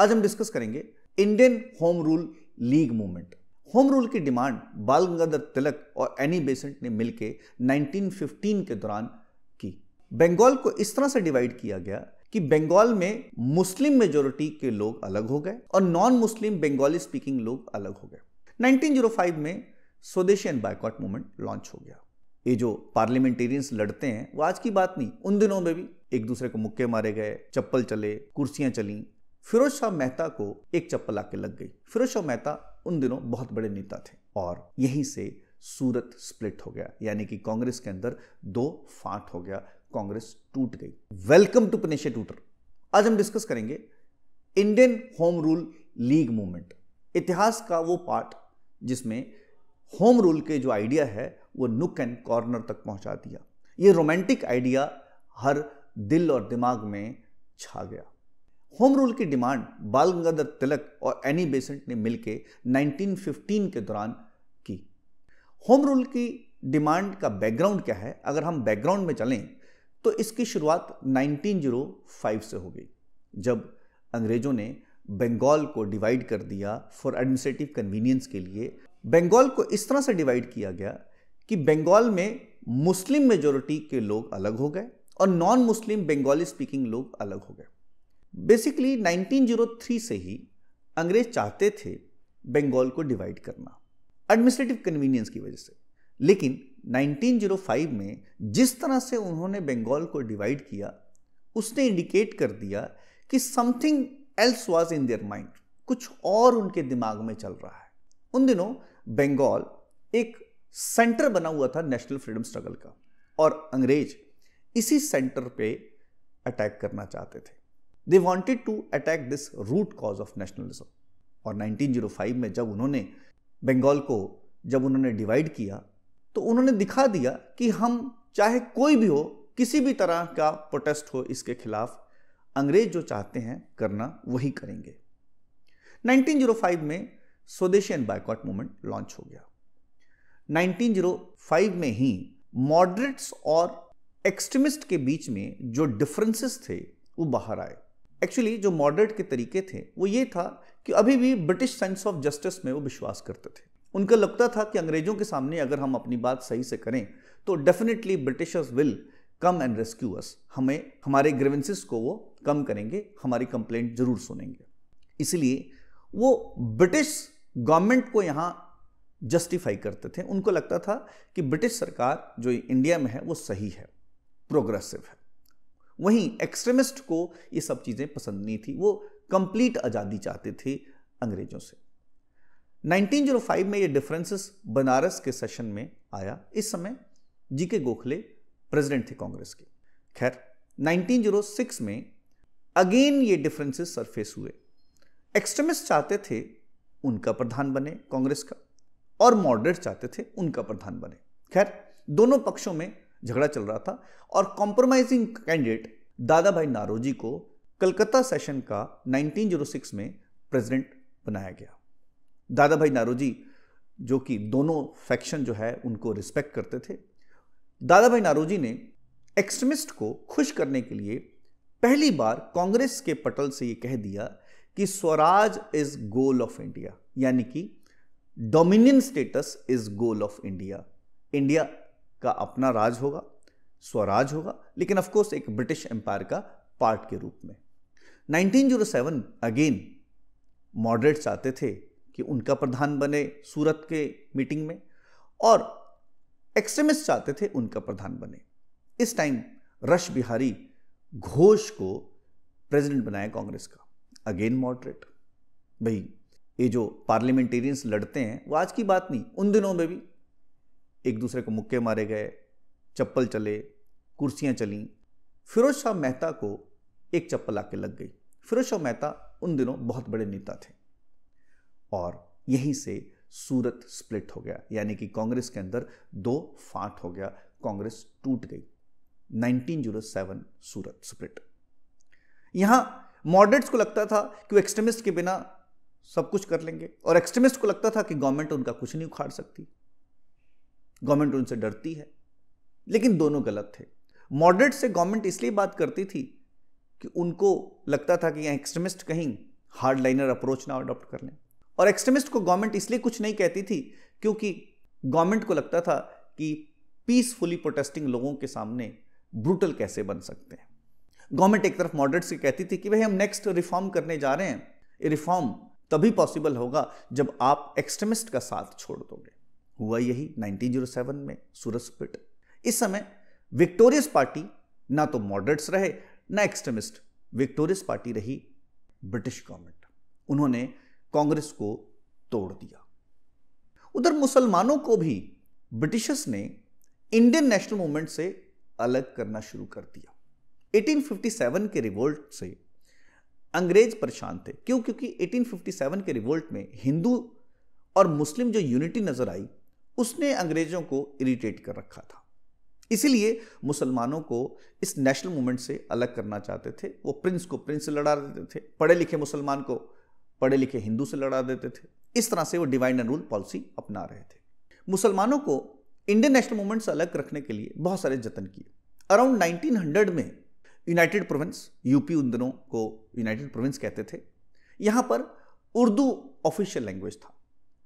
आज हम डिस्कस करेंगे Indian home rule league movement. Home rule की डिमांड बाल गंगाधर तिलक और एनी बेसंट ने मिलकर 1915 के दौरान की। बंगाल को इस तरह से डिवाइड किया गया कि बंगाल में मुस्लिम मेजोरिटी के लोग अलग हो गए और नॉन मुस्लिम बंगाली स्पीकिंग लोग अलग हो गए। 1905 में स्वदेशी एंड बायकॉट मूवमेंट लॉन्च हो गया। ये जो पार्लियामेंटेरियंस लड़ते हैं वो आज की बात नहीं, उन दिनों में भी एक दूसरे को मुक्के मारे गए, चप्पल चले, कुर्सियां चली। फिरोज शाह मेहता को एक चप्पल आके लग गई। फिरोज शाह मेहता उन दिनों बहुत बड़े नेता थे और यहीं से सूरत स्प्लिट हो गया, यानी कि कांग्रेस के अंदर दो फाट हो गया, कांग्रेस टूट गई। Welcome to PanaceaTutor। आज हम डिस्कस करेंगे Indian home rule league movement, इतिहास का वो पार्ट जिसमें होम रूल के जो आइडिया है वो नुक एंड कॉर्नर तक पहुंचा दिया। ये रोमांटिक आइडिया हर दिल और दिमाग में छा गया। होम रूल की डिमांड बाल गंगाधर तिलक और एनी बेसंट ने मिलकर 1915 के दौरान की। होम रूल की डिमांड का बैकग्राउंड क्या है? अगर हम बैकग्राउंड में चलें तो इसकी शुरुआत 1905 से हो गई, जब अंग्रेजों ने बंगाल को डिवाइड कर दिया फॉर एडमिनिस्ट्रेटिव कन्वीनियंस के लिए। बंगाल को इस तरह से डिवाइड किया गया कि बंगाल में मुस्लिम मेजोरिटी के लोग अलग हो गए और नॉन मुस्लिम बंगाली स्पीकिंग लोग अलग हो गए। बेसिकली 1903 से ही अंग्रेज चाहते थे बंगाल को डिवाइड करना एडमिनिस्ट्रेटिव कन्वीनियंस की वजह से, लेकिन 1905 में जिस तरह से उन्होंने बंगाल को डिवाइड किया उसने इंडिकेट कर दिया कि something else was in their mind, कुछ और उनके दिमाग में चल रहा है। उन दिनों बंगाल एक सेंटर बना हुआ था नेशनल फ्रीडम स्ट्रगल का और अंग्रेज इसी सेंटर पे अटैक करना चाहते थे। They wanted to attack this root cause of nationalism. और 1905 में जब उन्होंने बंगाल को डिवाइड किया तो उन्होंने दिखा दिया कि हम चाहे कोई भी हो, किसी भी तरह का प्रोटेस्ट हो इसके खिलाफ, अंग्रेज जो चाहते हैं करना वही करेंगे। 1905 में स्वदेशी एंड बायकॉट मूवमेंट लॉन्च हो गया। 1905 में ही मॉडरेट्स और एक्सट्रीमिस्ट के बीच में जो डिफरेंसेस थे वो बाहर आए। एक्चुअली जो मॉडरेट के तरीके थे वो ये था कि अभी भी ब्रिटिश सेंस ऑफ जस्टिस में वो विश्वास करते थे। उनका लगता था कि अंग्रेजों के सामने अगर हम अपनी बात सही से करें तो definitely Britishers will come and rescue us, हमें हमारे ग्रीवेंसेस को वो कम करेंगे, हमारी कंप्लेंट जरूर सुनेंगे। इसलिए वो ब्रिटिश गवर्नमेंट को यहाँ जस्टिफाई करते थे। उनको लगता था कि ब्रिटिश सरकार जो इंडिया में है वो सही है, प्रोग्रेसिव है। वहीं एक्सट्रीमिस्ट को ये सब चीज़ें पसंद नहीं थी, वो कंप्लीट आज़ादी चाहते थे अंग्रेजों से। 1905 में ये डिफरेंसेस बनारस के सेशन में आया। इस समय जीके गोखले प्रेसिडेंट थे कांग्रेस के। खैर 1906 में अगेन ये डिफरेंसेस सरफेस हुए। एक्सट्रीमिस्ट चाहते थे उनका प्रधान बने कांग्रेस का, और मॉडरेट चाहते थे उनका प्रधान बने। खैर दोनों पक्षों में झगड़ा चल रहा था और कॉम्प्रोमाइजिंग कैंडिडेट दादा भाई नारोजी को कलकत्ता सेशन का 1906 में प्रेसिडेंट बनाया गया। दादा भाई नारोजी जो कि दोनों फैक्शन जो है उनको रिस्पेक्ट करते थे, दादा भाई नारोजी ने एक्सट्रीमिस्ट को खुश करने के लिए पहली बार कांग्रेस के पटल से ये कह दिया कि swaraj is goal of India, यानी कि dominion status is goal of India. India का अपना राज होगा, स्वराज होगा, लेकिन ऑफ कोर्स एक ब्रिटिश एम्पायर का पार्ट के रूप में। 1907 अगेन मॉडरेट चाहते थे कि उनका प्रधान बने सूरत के मीटिंग में, और एक्सट्रीमिस्ट चाहते थे उनका प्रधान बने। इस टाइम रश बिहारी घोष को प्रेसिडेंट बनाया कांग्रेस का, अगेन मॉडरेट। भाई ये जो पार्लियामेंटेरियंस लड़ते हैं वो आज की बात नहीं, उन दिनों में भी एक दूसरे को मुक्के मारे गए, चप्पल चले, कुर्सियां चलीं। फिरोज शाह मेहता को एक चप्पल आके लग गई। फिरोज शाह मेहता उन दिनों बहुत बड़े नेता थे और यहीं से सूरत स्प्लिट हो गया, यानी कि कांग्रेस के अंदर दो फाट हो गया, कांग्रेस टूट गई। 1907 सूरत स्प्लिट। यहाँ मॉडरेट्स को लगता था कि वो एक्सट्रीमिस्ट के बिना सब कुछ कर लेंगे और एक्सट्रीमिस्ट को लगता था कि गवर्नमेंट उनका कुछ नहीं उखाड़ सकती, गवर्नमेंट उनसे डरती है, लेकिन दोनों गलत थे। मॉडरेट से गवर्नमेंट इसलिए बात करती थी कि उनको लगता था कि यहाँ एक्सट्रीमिस्ट कहीं हार्ड लाइनर अप्रोच ना अडॉप्ट कर लें। और एक्सट्रीमिस्ट को गवर्नमेंट इसलिए कुछ नहीं कहती थी क्योंकि गवर्नमेंट को लगता था कि पीसफुली प्रोटेस्टिंग लोगों के सामने ब्रूटल कैसे बन सकते हैं। गवर्नमेंट एक तरफ मॉडरेट्स से कहती थी कि भाई हम नेक्स्ट रिफॉर्म करने जा रहे हैं, ये रिफॉर्म तभी पॉसिबल होगा जब आप एक्सट्रीमिस्ट का साथ छोड़ दोगे। हुआ यही 1907 में सूरज पिट। इस समय विक्टोरियस पार्टी ना तो मॉडरेट्स रहे ना एक्सट्रीमिस्ट, विक्टोरियस पार्टी रही ब्रिटिश गवर्नमेंट। उन्होंने कांग्रेस को तोड़ दिया। उधर मुसलमानों को भी ब्रिटिशर्स ने इंडियन नेशनल मूवमेंट से अलग करना शुरू कर दिया। 1857 के रिवोल्ट से अंग्रेज परेशान थे। क्यों? क्योंकि 1857 के रिवोल्ट में हिंदू और मुस्लिम जो यूनिटी नजर आई उसने अंग्रेजों को इरिटेट कर रखा था। इसीलिए मुसलमानों को इस नेशनल मूवमेंट से अलग करना चाहते थे। वो प्रिंस को प्रिंस से लड़ा देते थे, पढ़े लिखे मुसलमान को पढ़े लिखे हिंदू से लड़ा देते थे। इस तरह से वो डिवाइड एंड रूल पॉलिसी अपना रहे थे। मुसलमानों को इंडियन नेशनल मूवमेंट से अलग रखने के लिए बहुत सारे जतन किए। अराउंड 1900 में यूनाइटेड प्रोविंस, यूपी उन दिनों को यूनाइटेड प्रोविंस कहते थे, यहाँ पर उर्दू ऑफिशियल लैंग्वेज था,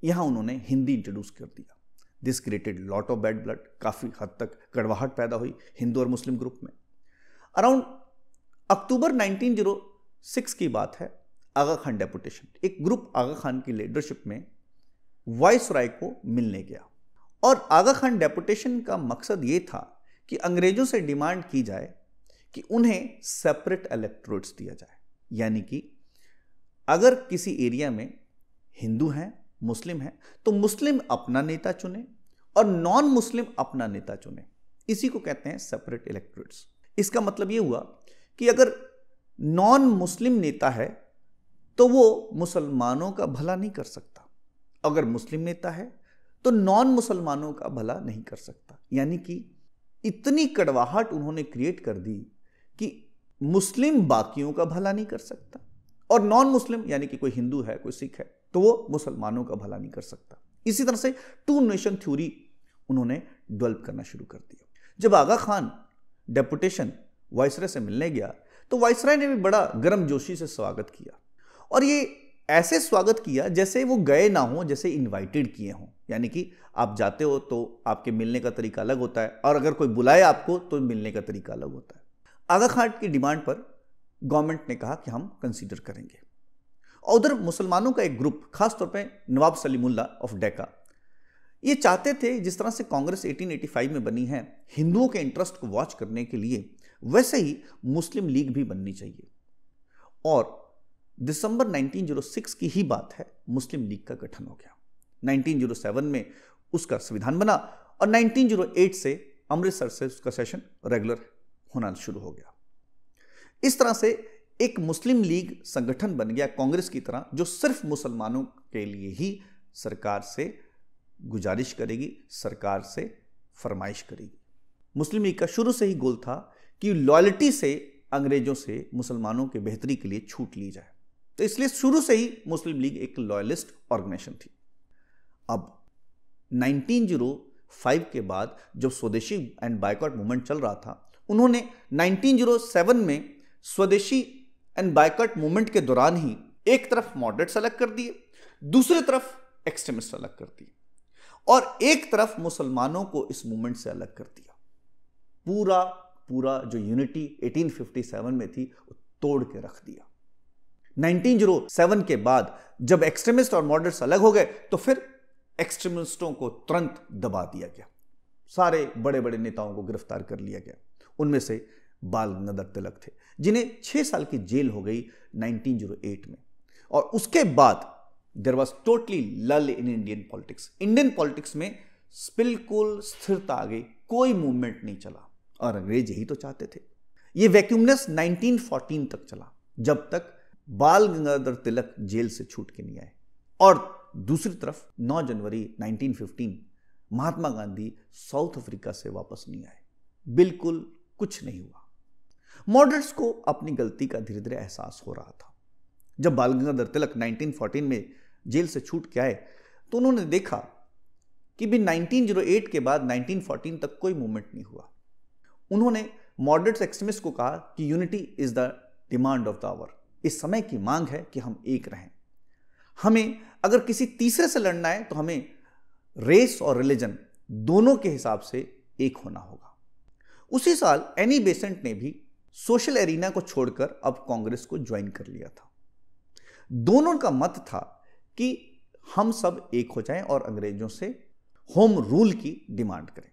यहाँ उन्होंने हिंदी इंट्रोड्यूस कर दिया। This created lot of bad blood, काफ़ी हद तक कड़वाहट पैदा हुई हिंदू और मुस्लिम ग्रुप में। अराउंड अक्टूबर 1906 की बात है। आगा खान डेपुटेशन, एक ग्रुप आगा खान की लीडरशिप में वाइसराय को मिलने गया और आगा खान डेपुटेशन का मकसद ये था कि अंग्रेजों से डिमांड की जाए कि उन्हें सेपरेट इलेक्टोरेट्स दिया जाए, यानी कि अगर किसी एरिया में हिंदू हैं मुस्लिम हैं तो मुस्लिम अपना नेता चुने और नॉन मुस्लिम अपना नेता चुने। इसी को कहते हैं सेपरेट इलेक्टोरेट्स। इसका मतलब ये हुआ कि अगर नॉन मुस्लिम नेता है तो वो मुसलमानों का भला नहीं कर सकता, अगर मुस्लिम नेता है तो नॉन मुसलमानों का भला नहीं कर सकता। यानी कि इतनी कड़वाहट उन्होंने क्रिएट कर दी कि मुस्लिम बाकियों का भला नहीं कर सकता और नॉन मुस्लिम यानी कि कोई हिंदू है कोई सिख है तो वो मुसलमानों का भला नहीं कर सकता। इसी तरह से टू नेशन थ्योरी उन्होंने डेवलप करना शुरू कर दिया। जब आगा खान डेपुटेशन वाइसराय से मिलने गया तो वाइसराय ने भी बड़ा गर्मजोशी से स्वागत किया और ये ऐसे स्वागत किया जैसे वो गए ना हो, जैसे इनवाइटेड किए हों। यानी कि आप जाते हो तो आपके मिलने का तरीका अलग होता है और अगर कोई बुलाए आपको तो मिलने का तरीका अलग होता है। आगा खान की डिमांड पर गवर्नमेंट ने कहा कि हम कंसीडर करेंगे। और उधर मुसलमानों का एक ग्रुप, खासतौर पर नवाब सलीमुल्ला ऑफ डेका, ये चाहते थे जिस तरह से कांग्रेस 1885 में बनी है हिंदुओं के इंटरेस्ट को वॉच करने के लिए, वैसे ही मुस्लिम लीग भी बननी चाहिए। और दिसंबर 1906 की ही बात है, मुस्लिम लीग का गठन हो गया। 1907 में उसका संविधान बना और 1908 से अमृतसर से उसका सेशन रेगुलर होना शुरू हो गया। इस तरह से एक मुस्लिम लीग संगठन बन गया कांग्रेस की तरह, जो सिर्फ मुसलमानों के लिए ही सरकार से गुजारिश करेगी, सरकार से फरमाइश करेगी। मुस्लिम लीग का शुरू से ही गोल था कि लॉयल्टी से अंग्रेजों से मुसलमानों के बेहतरी के लिए छूट ली जाए, तो इसलिए शुरू से ही मुस्लिम लीग एक लॉयलिस्ट ऑर्गेनाइजेशन थी। अब 1905 के बाद जब स्वदेशी एंड बायकॉट मूवमेंट चल रहा था, उन्होंने 1907 में स्वदेशी एंड बायकॉट मूवमेंट के दौरान ही एक तरफ मॉडरेट्स अलग कर दिए, दूसरी तरफ एक्सट्रीमिस्ट अलग कर दिए और एक तरफ मुसलमानों को इस मूवमेंट से अलग कर दिया। पूरा जो यूनिटी 1857 में थी वो तोड़ के रख दिया। 1907 के बाद जब एक्सट्रीमिस्ट और मॉडरेट्स अलग हो गए तो फिर एक्सट्रीमिस्टों को तुरंत दबा दिया गया, सारे बड़े बड़े नेताओं को गिरफ्तार कर लिया गया। उनमें से बाल गंगाधर तिलक थे जिन्हें 6 साल की जेल हो गई 1908 में। और उसके बाद there was totally lull in Indian politics. Indian politics में बिल्कुल स्थिरता आ गई, कोई मूवमेंट नहीं चला और अंग्रेज यही तो चाहते थे। ये वैक्यूमनेस 1914 तक चला जब तक बाल गंगाधर तिलक जेल से छूट के नहीं आए। और दूसरी तरफ 9 जनवरी 1915 महात्मा गांधी साउथ अफ्रीका से वापस नहीं आए, बिल्कुल कुछ नहीं हुआ। मॉडरेट्स को अपनी गलती का धीरे धीरे एहसास हो रहा था। जब बाल गंगाधर तिलक 1914 में जेल से छूट के आए तो उन्होंने देखा कि भी 1908 के बाद 1914 तक कोई मूवमेंट नहीं हुआ। उन्होंने मॉडरेट्स एक्सट्रीमिस्ट को कहा कि unity is the demand of the hour, इस समय की मांग है कि हम एक रहें। हमें अगर किसी तीसरे से लड़ना है तो हमें रेस और रिलीजन दोनों के हिसाब से एक होना होगा। उसी साल एनी बेसंट ने भी सोशल एरिना को छोड़कर अब कांग्रेस को ज्वाइन कर लिया था। दोनों का मत था कि हम सब एक हो जाएं और अंग्रेजों से होम रूल की डिमांड करें।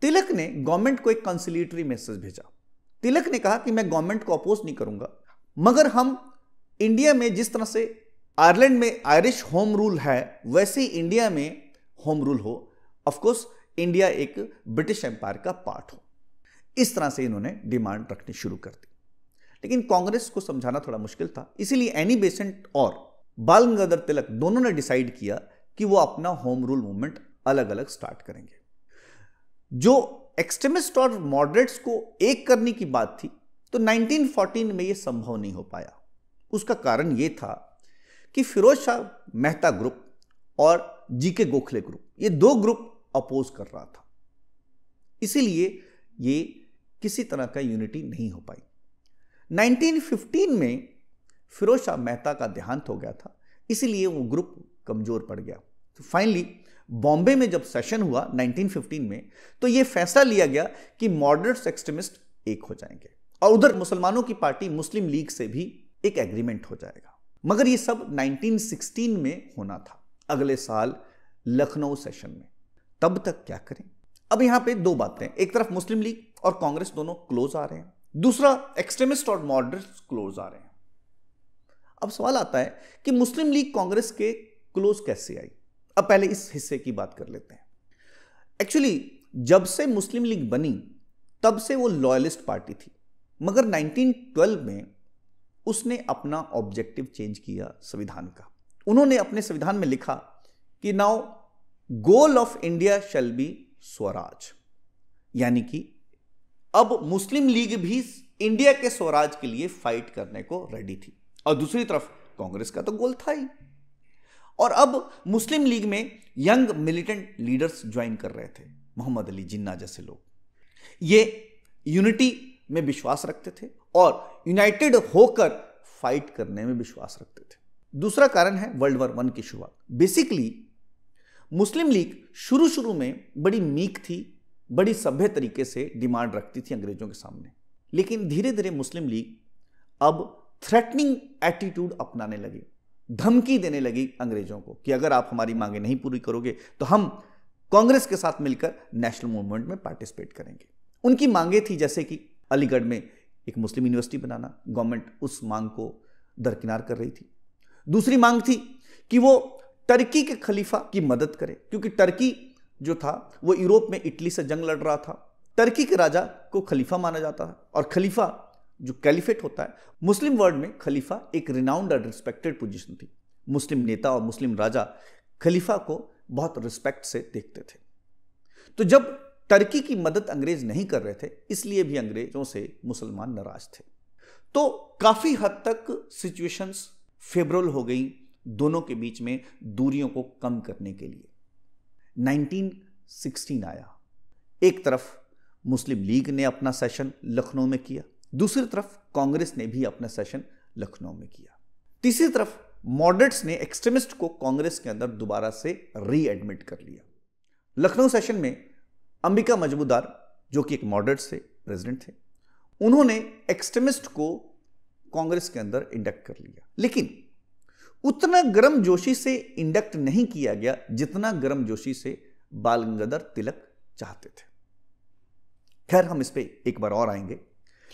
तिलक ने गवर्नमेंट को एक कंसिलिएटरी मैसेज भेजा। तिलक ने कहा कि मैं गवर्नमेंट को अपोज नहीं करूंगा, मगर हम इंडिया में जिस तरह से आयरलैंड में आयरिश होम रूल है वैसे ही इंडिया में होम रूल हो। ऑफकोर्स इंडिया एक ब्रिटिश एम्पायर का पार्ट हो। इस तरह से इन्होंने डिमांड रखनी शुरू कर दी, लेकिन कांग्रेस को समझाना थोड़ा मुश्किल था। इसीलिए एनी बेसेंट और बाल गंगाधर तिलक दोनों ने डिसाइड किया कि वो अपना होम रूल मूवमेंट अलग अलग स्टार्ट करेंगे। जो एक्सट्रीमिस्ट और मॉडरेट्स को एक करने की बात थी तो 1914 में यह संभव नहीं हो पाया। उसका कारण यह था कि फिरोज शाह मेहता ग्रुप और जीके गोखले ग्रुप, ये दो ग्रुप अपोज कर रहा था, इसीलिए ये किसी तरह का यूनिटी नहीं हो पाई। 1915 में फिरोज शाह मेहता का देहांत हो गया था, इसीलिए वो ग्रुप कमजोर पड़ गया। तो फाइनली बॉम्बे में जब सेशन हुआ 1915 में तो ये फैसला लिया गया कि मॉडरेट्स एक्सट्रीमिस्ट एक हो जाएंगे और उधर मुसलमानों की पार्टी मुस्लिम लीग से भी एक एग्रीमेंट हो जाएगा। मगर ये सब 1916 में होना था, अगले साल लखनऊ सेशन में। तब तक क्या करें? अब यहां पे दो बातें, एक तरफ मुस्लिम लीग और कांग्रेस दोनों क्लोज आ रहे हैं, दूसरा एक्सट्रीमिस्ट और मॉडरेट्स क्लोज आ रहे हैं। अब सवाल आता है कि मुस्लिम लीग कांग्रेस के क्लोज कैसे आई। अब पहले इस हिस्से की बात कर लेते हैं। एक्चुअली जब से मुस्लिम लीग बनी तब से वो लॉयलिस्ट पार्टी थी, मगर 1912 में उसने अपना ऑब्जेक्टिव चेंज किया संविधान का। उन्होंने अपने संविधान में लिखा कि now goal of India shall be swaraj, यानी कि अब मुस्लिम लीग भी इंडिया के स्वराज के लिए फाइट करने को रेडी थी और दूसरी तरफ कांग्रेस का तो गोल था ही। और अब मुस्लिम लीग में यंग मिलिटेंट लीडर्स ज्वाइन कर रहे थे, मोहम्मद अली जिन्ना जैसे लोग। ये यूनिटी में विश्वास रखते थे और यूनाइटेड होकर फाइट करने में विश्वास रखते थे। दूसरा कारण है वर्ल्ड वॉर I की शुरुआत। बेसिकली मुस्लिम लीग शुरू में बड़ी मीक थी, बड़ी सभ्य तरीके से डिमांड रखती थी अंग्रेजों के सामने, लेकिन धीरे धीरे मुस्लिम लीग अब थ्रेटनिंग एटीट्यूड अपनाने लगी, धमकी देने लगी अंग्रेजों को कि अगर आप हमारी मांगे नहीं पूरी करोगे तो हम कांग्रेस के साथ मिलकर नेशनल मूवमेंट में पार्टिसिपेट करेंगे। उनकी मांगे थी जैसे कि अलीगढ़ में एक मुस्लिम यूनिवर्सिटी बनाना, गवर्नमेंट उस मांग को दरकिनार कर रही थी। दूसरी मांग थी कि वो टर्की के खलीफा की मदद करे, क्योंकि टर्की जो था वो यूरोप में इटली से जंग लड़ रहा था। टर्की के राजा को खलीफा माना जाता है और खलीफा जो कैलिफेट होता है, मुस्लिम वर्ल्ड में खलीफा एक रिनाउंड और रिस्पेक्टेड पोजीशन थी। मुस्लिम नेता और मुस्लिम राजा खलीफा को बहुत रिस्पेक्ट से देखते थे। तो जब टर्की की मदद अंग्रेज नहीं कर रहे थे, इसलिए भी अंग्रेजों से मुसलमान नाराज थे। तो काफी हद तक सिचुएशंस फेवरेबल हो गई दोनों के बीच में दूरियों को कम करने के लिए। 1916 आया, एक तरफ मुस्लिम लीग ने अपना सेशन लखनऊ में किया, दूसरी तरफ कांग्रेस ने भी अपना सेशन लखनऊ में किया, तीसरी तरफ मॉडरेट्स ने एक्सट्रीमिस्ट को कांग्रेस के अंदर दोबारा से रीएडमिट कर लिया। लखनऊ सेशन में अंबिका मजबूदार, जो कि एक मॉडरेट से प्रेसिडेंट थे, उन्होंने एक्सट्रीमिस्ट को कांग्रेस के अंदर इंडक्ट कर लिया, लेकिन उतना गर्मजोशी से इंडक्ट नहीं किया गया जितना गर्मजोशी से बाल गंगाधर तिलक चाहते थे। खैर, हम इस पर एक बार और आएंगे,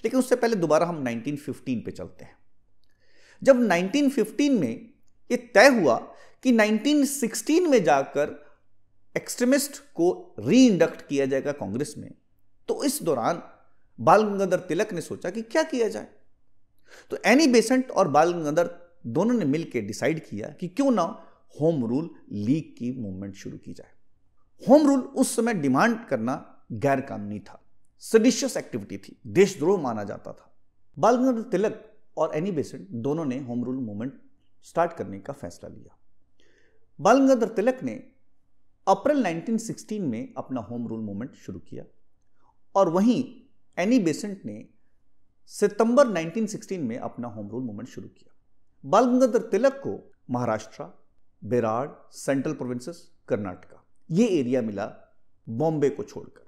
लेकिन उससे पहले दोबारा हम 1915 पे चलते हैं। जब 1915 में यह तय हुआ कि 1916 में जाकर एक्सट्रीमिस्ट को रीइंडक्ट किया जाएगा कांग्रेस में, तो इस दौरान बाल गंगाधर तिलक ने सोचा कि क्या किया जाए। तो एनी बेसेंट और बाल गंगाधर दोनों ने मिलकर डिसाइड किया कि क्यों ना होम रूल लीग की मूवमेंट शुरू की जाए। होम रूल उस समय डिमांड करना गैर कानूनी था, सडिशियस एक्टिविटी थी, देशद्रोह माना जाता था। बाल गंगाधर तिलक और एनी बेसेंट दोनों ने होम रूल मूवमेंट स्टार्ट करने का फैसला लिया। बाल गंगाधर तिलक ने अप्रैल 1916 में अपना होम रूल मूवमेंट शुरू किया और वहीं एनी बेसेंट ने सितंबर 1916 में अपना होम रूल मूवमेंट शुरू किया। बाल गंगाधर तिलक को महाराष्ट्र, बेराड़, सेंट्रल प्रोविंसेस, कर्नाटका ये एरिया मिला बॉम्बे को छोड़कर,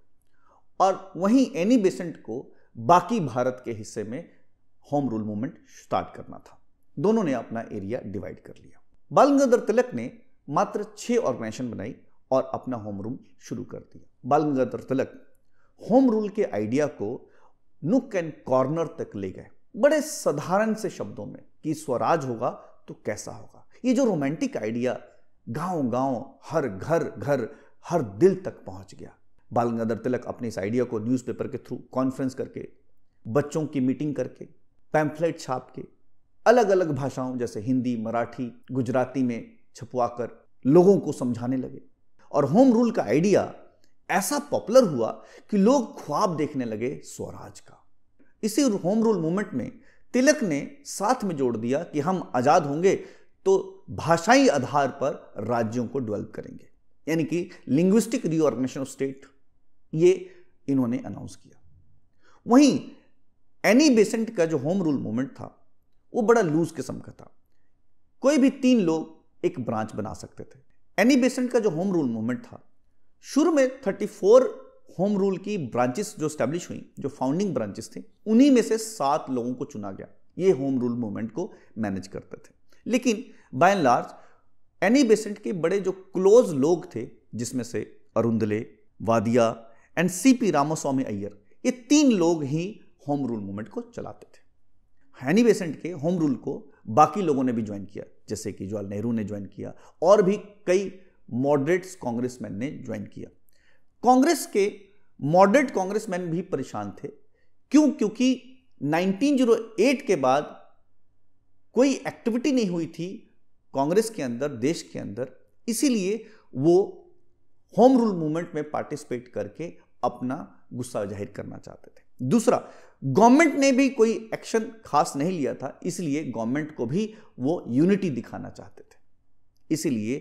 और वहीं एनी बेसंट को बाकी भारत के हिस्से में होम रूल मूवमेंट स्टार्ट करना था। दोनों ने अपना एरिया डिवाइड कर लिया। बाल गंगाधर तिलक ने मात्र 6 ऑर्गेनाइजेशन बनाई और अपना होम रूल शुरू कर दिया। बाल गंगाधर तिलक होम रूल के आइडिया को नुक एंड कॉर्नर तक ले गए, बड़े साधारण से शब्दों में कि स्वराज होगा तो कैसा होगा। ये जो रोमांटिक आइडिया गांव गांव, हर घर घर, हर दिल तक पहुंच गया। बाल गंगाधर तिलक अपने इस आइडिया को न्यूज़पेपर के थ्रू, कॉन्फ्रेंस करके, बच्चों की मीटिंग करके, पैम्फलेट छाप के, अलग अलग भाषाओं जैसे हिंदी, मराठी, गुजराती में छपवाकर लोगों को समझाने लगे। और होम रूल का आइडिया ऐसा पॉपुलर हुआ कि लोग ख्वाब देखने लगे स्वराज का। इसी होम रूल मूवमेंट में तिलक ने साथ में जोड़ दिया कि हम आज़ाद होंगे तो भाषाई आधार पर राज्यों को डेवलप करेंगे, यानी कि लिंग्विस्टिक रीऑर्गेनाइजेशन ऑफ स्टेट, ये इन्होंने अनाउंस किया। वहीं एनी बेसेंट का जो होम रूल मूवमेंट था वो बड़ा लूज किस्म का था, कोई भी 3 लोग एक ब्रांच बना सकते थे। एनी बेसेंट का जो होम रूल मूवमेंट था, शुरू में 34 होम रूल की ब्रांचेस जो स्टैब्लिश हुई, जो फाउंडिंग ब्रांचेस थी, उन्हीं में से 7 लोगों को चुना गया, ये होम रूल मूवमेंट को मैनेज करते थे। लेकिन by and large Annie Besant के बड़े जो क्लोज लोग थे, जिसमें से Arundale, Wadia and CP Ramaswamy Iyer, ये 3 लोग ही होम रूल मूवमेंट को चलाते थे। एनी बेसेंट के होम रूल को बाकी लोगों ने भी ज्वाइन किया, जैसे कि जवाहरलाल नेहरू ने ज्वाइन किया और भी कई मॉडरेट्स कांग्रेसमैन ने ज्वाइन किया। कांग्रेस के मॉडरेट कांग्रेसमैन भी परेशान थे, क्योंकि 1908 के बाद कोई एक्टिविटी नहीं हुई थी कांग्रेस के अंदर, देश के अंदर, इसीलिए वो होम रूल मूवमेंट में पार्टिसिपेट करके अपना गुस्सा जाहिर करना चाहते थे। दूसरा, गवर्नमेंट ने भी कोई एक्शन खास नहीं लिया था, इसलिए गवर्नमेंट को भी वो यूनिटी दिखाना चाहते थे, इसीलिए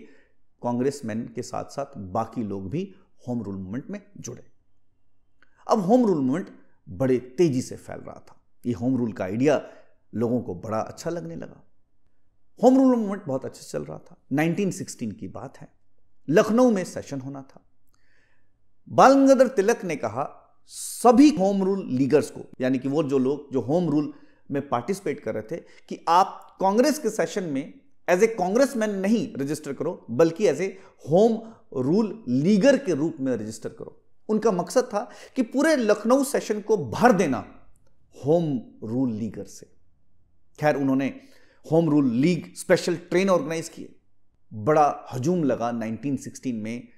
कांग्रेसमैन के साथ साथ बाकी लोग भी होम रूल मूवमेंट में जुड़े। अब होम रूल मूवमेंट बड़े तेजी से फैल रहा था, ये होम रूल का आइडिया लोगों को बड़ा अच्छा लगने लगा। होम रूल मूवमेंट बहुत अच्छा चल रहा था। 1916 की बात है, लखनऊ में सेशन होना था। बाल गंगाधर तिलक ने कहा सभी होम रूल लीगर्स को, यानी कि वो जो लोग जो होम रूल में पार्टिसिपेट कर रहे थे, कि आप कांग्रेस के सेशन में एज ए कांग्रेसमैन नहीं रजिस्टर करो, बल्कि as a home rule leaguer के रूप में रजिस्टर करो। उनका मकसद था कि पूरे लखनऊ सेशन को भर देना होम रूल लीगर से। खैर, उन्होंने home rule league special train organise किए। बड़ा हजूम लगा 1916 में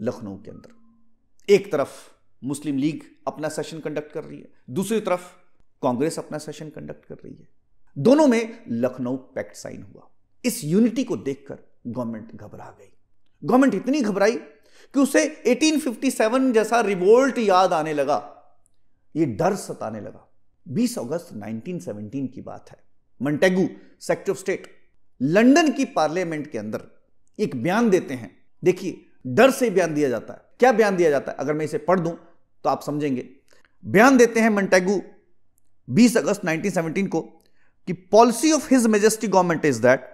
लखनऊ के अंदर। एक तरफ मुस्लिम लीग अपना सेशन कंडक्ट कर रही है, दूसरी तरफ कांग्रेस अपना सेशन कंडक्ट कर रही है। दोनों में लखनऊ पैक्ट साइन हुआ। इस यूनिटी को देखकर गवर्नमेंट घबरा गई। गवर्नमेंट इतनी घबराई कि उसे 1857 जैसा रिवोल्ट याद आने लगा, ये डर सताने लगा। 20 अगस्त 1917 की बात है। Montagu secretary of state London की पार्लियामेंट के अंदर एक बयान देते हैं। देखिए, डर से बयान दिया जाता है। क्या बयान दिया जाता है? अगर मैं इसे पढ़ दूं तो आप समझेंगे। बयान देते हैं मॉन्टेग्यू 20 अगस्त 1917 को कि policy of his majesty government is that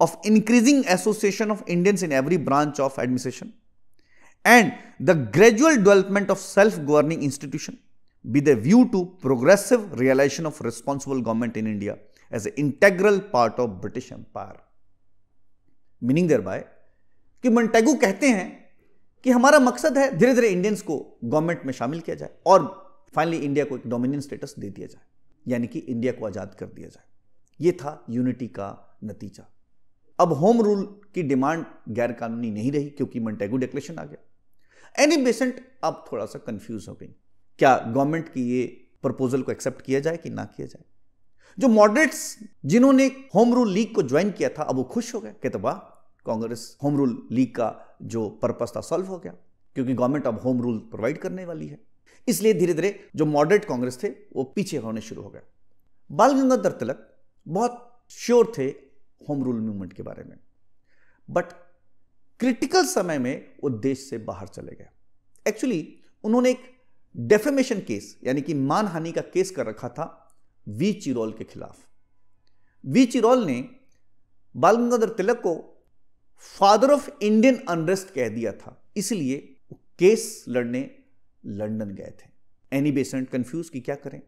of increasing association of Indians in every branch of administration and the gradual development of self governing institution with a view to progressive realisation of responsible government in India as a integral part of British empire. Meaning thereby कि Montagu कहते हैं कि हमारा मकसद है धीरे धीरे Indians को गवर्नमेंट में शामिल किया जाए और फाइनली इंडिया को एक डोमिनियन स्टेटस दे दिया जाए, यानी कि इंडिया को आज़ाद कर दिया जाए। ये था यूनिटी का नतीजा। अब होम रूल की डिमांड गैरकानूनी नहीं रही, क्योंकि मॉन्टेग्यू डिक्लेरेशन आ गया। एनी बेसेंट अब थोड़ा सा कंफ्यूज हो गई, क्या गवर्नमेंट की ये प्रपोजल को एक्सेप्ट किया जाए कि ना किया जाए। जो मॉडरेट्स जिन्होंने होम रूल लीग को ज्वाइन किया था, अब वो खुश हो गए, कहते वाह, कांग्रेस होम रूल लीग का जो पर्पस था सॉल्व हो गया, क्योंकि गवर्नमेंट अब होम रूल प्रोवाइड करने वाली है। इसलिए धीरे धीरे जो मॉडरेट कांग्रेस थे वो पीछे होने शुरू हो गए। बाल गंगाधर तिलक बहुत श्योर थे होम रूल मूवमेंट के बारे में, बट क्रिटिकल समय में वो देश से बाहर चले गए। एक्चुअली उन्होंने एक डेफेमेशन केस, यानी कि मानहानि का केस कर रखा था वी चिरोल के खिलाफ। वी चिरोल ने बाल गंगाधर तिलक को फादर ऑफ इंडियन अनरेस्ट कह दिया था, इसलिए केस लड़ने लंदन गए थे। एनी बेसंट कंफ्यूज कि क्या करें।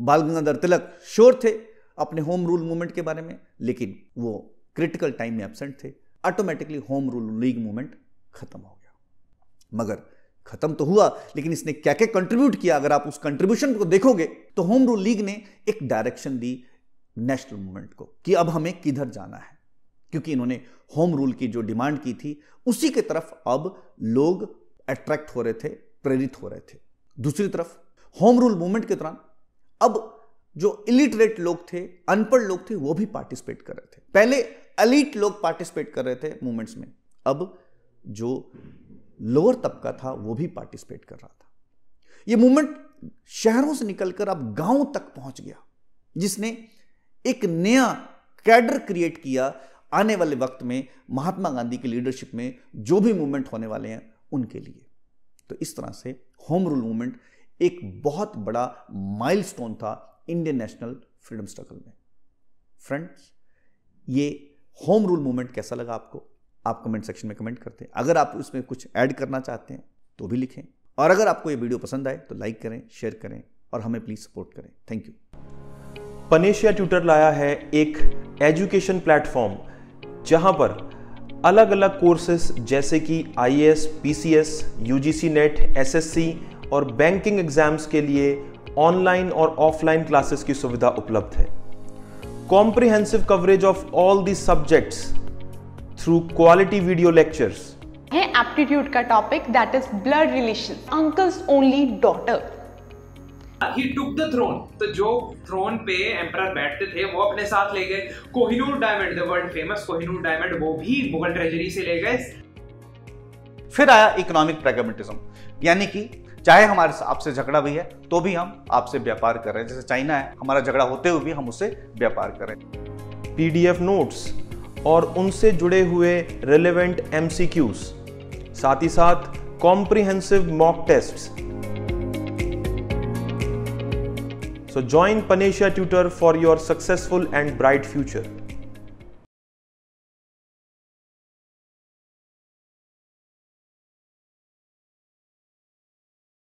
बाल गंगाधर तिलक श्योर थे अपने होम रूल मूवमेंट के बारे में, लेकिन वो क्रिटिकल टाइम में एब्सेंट थे। Automatically home rule league movement खत्म हो गया। मगर खत्म तो हुआ, लेकिन इसने क्या क्या कंट्रीब्यूट किया, अगर आप उस कंट्रीब्यूशन को देखोगे तो होम रूल लीग ने एक डायरेक्शन दी नेशनल मूवमेंट को कि अब हमें किधर जाना है, क्योंकि इन्होंने होम रूल की जो डिमांड की थी उसी के तरफ अब लोग अट्रैक्ट हो रहे थे, प्रेरित हो रहे थे। दूसरी तरफ होम रूल मूवमेंट के दौरान अब जो इलिटरेट लोग थे, अनपढ़ लोग थे, वो भी पार्टिसिपेट कर रहे थे। पहले एलीट लोग पार्टिसिपेट कर रहे थे मूवमेंट्स में, अब जो लोअर तबका था वो भी पार्टिसिपेट कर रहा था। ये मूवमेंट शहरों से निकलकर अब गांव तक पहुंच गया, जिसने एक नया कैडर क्रिएट किया। आने वाले वक्त में महात्मा गांधी की लीडरशिप में जो भी मूवमेंट होने वाले हैं उनके लिए। तो इस तरह से होम रूल मूवमेंट एक बहुत बड़ा माइलस्टोन था इंडियन नेशनल फ्रीडम स्ट्रगल में। फ्रेंड्स, ये होम रूल मूवमेंट कैसा लगा आपको, आप कमेंट सेक्शन में कमेंट करते हैं। अगर आप इसमें कुछ ऐड करना चाहते हैं तो भी लिखें, और अगर आपको ये वीडियो पसंद आए तो लाइक करें, शेयर करें और हमें प्लीज सपोर्ट करें। Thank you. पनेशिया ट्यूटर लाया है एक एजुकेशन प्लेटफॉर्म जहां पर अलग अलग कोर्सेस जैसे कि IAS, PCS, UGC NET, SSC और बैंकिंग एग्जाम्स के लिए ऑनलाइन और ऑफलाइन क्लासेस की सुविधा उपलब्ध है। Comprehensive coverage of all the subjects through quality video lectures. है aptitude का topic that is blood relations, uncle's only daughter. He took the throne. तो जो throne पे emperor बैठते थे वो अपने साथ ले गए। Kohinoor diamond, the world famous Kohinoor diamond, वो भी मुगल ट्रेजरी से ले गए। फिर आया economic pragmatism, यानी कि चाहे हमारे आपसे झगड़ा भी है तो भी हम आपसे व्यापार कर रहे हैं। जैसे चाइना है, हमारा झगड़ा होते हुए भी हम उससे व्यापार कर रहे हैं। PDF notes और उनसे जुड़े हुए रेलेवेंट MCQs, साथ ही साथ comprehensive mock tests. So join Panacea tutor for your successful and bright future.